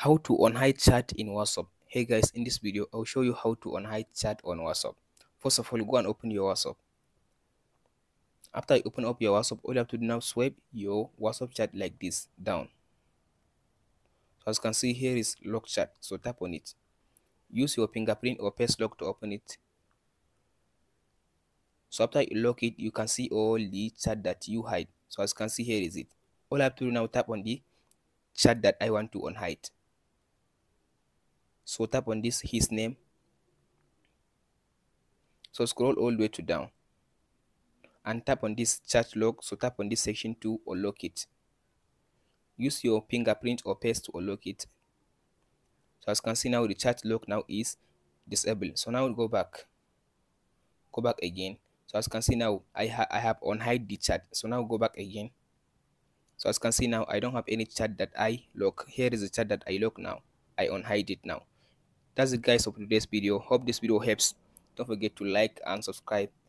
How to unhide chat in WhatsApp. Hey guys, in this video I'll show you how to unhide chat on WhatsApp. First of all, go and open your WhatsApp. After you open up your WhatsApp, all you have to do now, swipe your WhatsApp chat like this down. So as you can see, here is lock chat, so tap on it. Use your fingerprint or face lock to open it. So after you lock it, you can see all the chat that you hide. So as you can see, here is it. All I have to do now, tap on the chat that I want to unhide. So tap on this, his name. So scroll all the way to down and tap on this chat lock. So tap on this section to unlock it. Use your fingerprint or paste to unlock it. So as you can see now, the chat lock now is disabled. So now we'll go back again. So as you can see now, I have unhide the chat. So now go back again. So as you can see now, I don't have any chat that I lock. Here is the chat that I lock now. I unhide it now. That's it guys for today's video. Hope this video helps. Don't forget to like and subscribe.